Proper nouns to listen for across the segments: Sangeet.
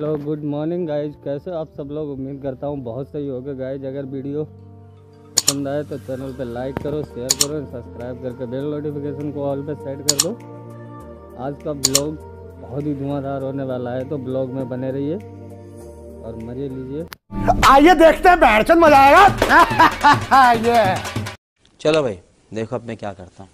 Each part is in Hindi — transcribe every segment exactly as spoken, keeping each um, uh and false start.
हेलो गुड मॉर्निंग गाइज, कैसे आप सब लोग। उम्मीद करता हूँ बहुत सही होगा गाइज। अगर वीडियो पसंद आए तो चैनल पे लाइक करो, शेयर करो, सब्सक्राइब करके बेल नोटिफिकेशन को ऑल पे सेट कर दो। आज का ब्लॉग बहुत ही धुआंधार होने वाला है, तो ब्लॉग में बने रहिए और मजे लीजिए। आइए देखते हैं, बैठकर मजा आएगा। ये चलो भाई, देखो अब मैं क्या करता हूँ।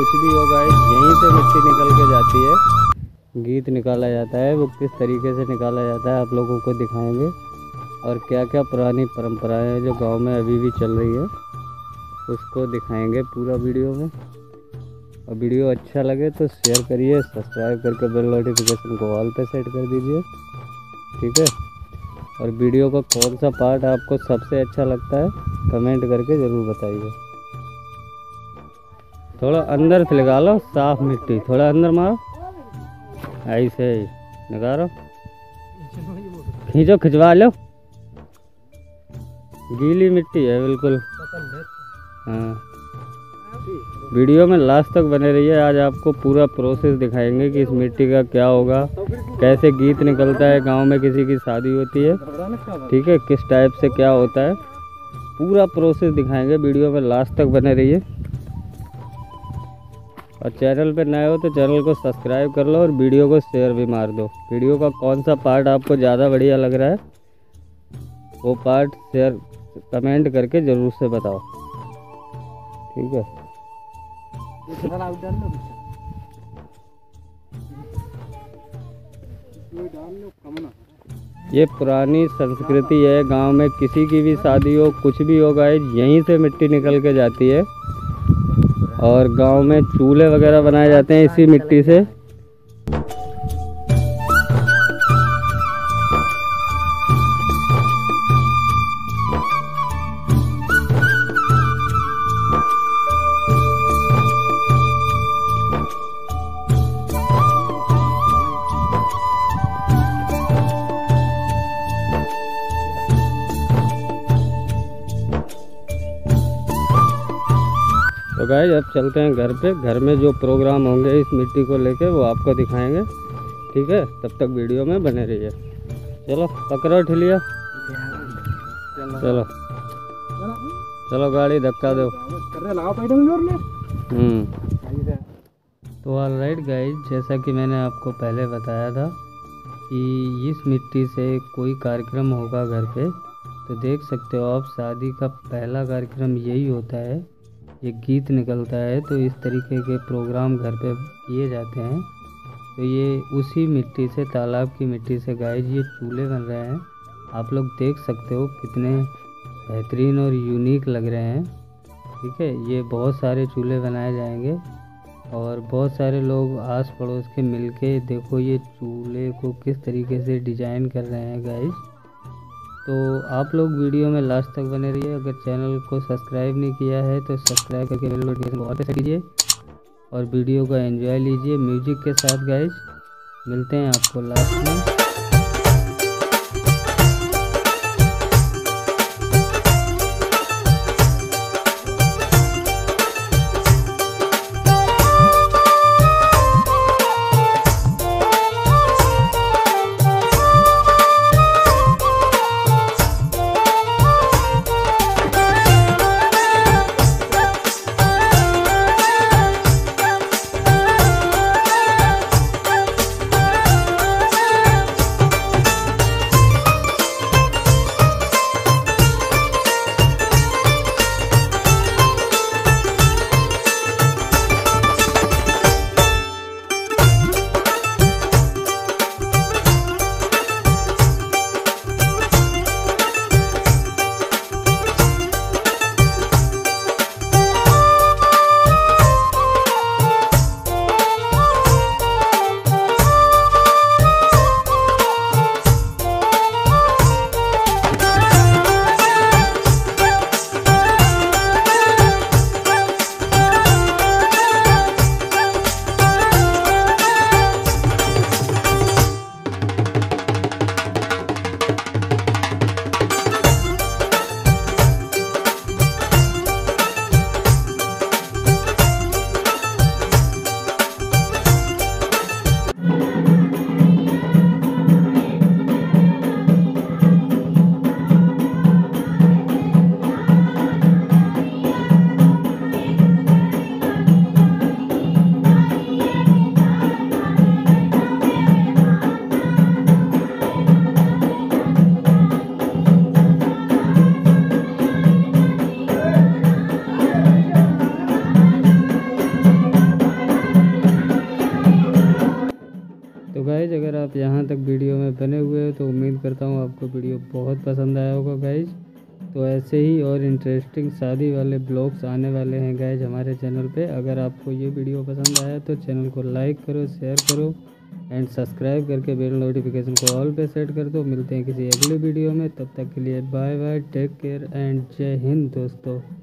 कुछ भी होगा, यहीं से मिट्टी निकल के जाती है। गीत निकाला जाता है, वो किस तरीके से निकाला जाता है आप लोगों को दिखाएंगे, और क्या क्या पुरानी परंपराएं हैं जो गांव में अभी भी चल रही है उसको दिखाएंगे पूरा वीडियो में। और वीडियो अच्छा लगे तो शेयर करिए, सब्सक्राइब करके बेल नोटिफिकेशन को ऑल पे सेट कर दीजिए, ठीक है। और वीडियो का कौन सा पार्ट आपको सबसे अच्छा लगता है कमेंट करके ज़रूर बताइए। थोड़ा अंदर से लगा लो, साफ मिट्टी थोड़ा अंदर मारो, ऐसे ही निकालो, खींचो, खिंचवा लो। गीली मिट्टी है बिल्कुल। हाँ, वीडियो में लास्ट तक बने रहिए। आज आपको पूरा प्रोसेस दिखाएंगे कि इस मिट्टी का क्या होगा, कैसे गीत निकलता है, गांव में किसी की शादी होती है, ठीक है, किस टाइप से क्या होता है, पूरा प्रोसेस दिखाएंगे। वीडियो में लास्ट तक बने रहिए। और चैनल पे नए हो तो चैनल को सब्सक्राइब कर लो और वीडियो को शेयर भी मार दो। वीडियो का कौन सा पार्ट आपको ज़्यादा बढ़िया लग रहा है वो पार्ट शेयर कमेंट करके ज़रूर से बताओ, ठीक है। ये पुरानी संस्कृति है, गांव में किसी की भी शादी हो, कुछ भी होगा, यहीं से मिट्टी निकल के जाती है। और गांव में चूल्हे वगैरह बनाए जाते हैं इसी मिट्टी से। तो गाइस अब चलते हैं घर पे। घर में जो प्रोग्राम होंगे इस मिट्टी को लेके वो आपको दिखाएंगे, ठीक है। तब तक वीडियो में बने रहिए। चलो पकड़ो ठिलिया, चलो चलो गाड़ी धक्का दो। हम्म तो ऑल राइट गाइस, जैसा कि मैंने आपको पहले बताया था कि इस मिट्टी से कोई कार्यक्रम होगा घर पे, तो देख सकते हो आप, शादी का पहला कार्यक्रम यही होता है। ये गीत निकलता है, तो इस तरीके के प्रोग्राम घर पे किए जाते हैं। तो ये उसी मिट्टी से, तालाब की मिट्टी से गाइस ये चूल्हे बन रहे हैं। आप लोग देख सकते हो कितने बेहतरीन और यूनिक लग रहे हैं, ठीक है। ये बहुत सारे चूल्हे बनाए जाएंगे और बहुत सारे लोग आस पड़ोस के मिलके, देखो ये चूल्हे को किस तरीके से डिज़ाइन कर रहे हैं गाइस। तो आप लोग वीडियो में लास्ट तक बने रहिए। अगर चैनल को सब्सक्राइब नहीं किया है तो सब्सक्राइब करके बेल नोटिफिकेशन को ऑल पे सेट कीजिए और वीडियो का एंजॉय लीजिए म्यूजिक के साथ गाइज। मिलते हैं आपको लास्ट में। तो गाइज अगर आप यहाँ तक वीडियो में बने हुए हो तो उम्मीद करता हूँ आपको वीडियो बहुत पसंद आया होगा गाइज। तो ऐसे ही और इंटरेस्टिंग शादी वाले ब्लॉग्स आने वाले हैं गाइज हमारे चैनल पे। अगर आपको ये वीडियो पसंद आया तो चैनल को लाइक करो, शेयर करो एंड सब्सक्राइब करके बेल नोटिफिकेशन को ऑल पे सेट कर दो। मिलते हैं किसी अगले वीडियो में, तब तक के लिए bye bye, take care and जय हिंद दोस्तों।